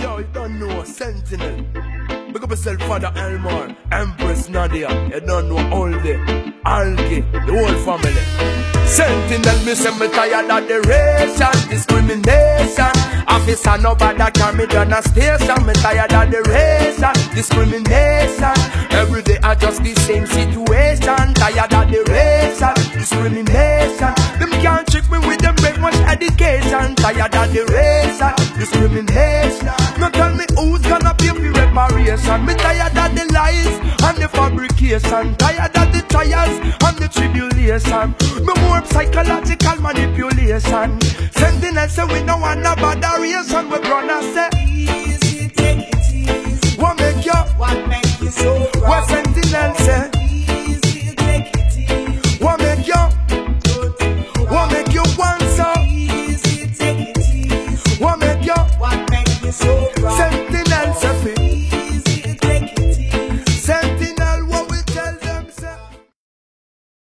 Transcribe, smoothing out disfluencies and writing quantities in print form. Yo, you don't know Sentinel. Pick up yourself, Father Elmore, Empress Nadia. You don't know all the Alki, the whole family. Sentinel, me say me tired of the race and discrimination. Officer, nobody can me down a station. Me tired of the race and discrimination. Every day I just the same situation. Tired of the race and discrimination. Them can't trick me with them very much education. Tired of the race and discrimination. No tell me who's gonna pay for reparation. Me tired of the lies and the fabrication. Tired of the trials and the tribulation. Me more psychological manipulation. Sentinel say we no want no botheration. We gonna say easy, take it easy. What make you? What make you so proud? What Sentinel say? Easy, take it easy. What make you? What make you want so? Easy, take it easy. What make you? What make you so proud?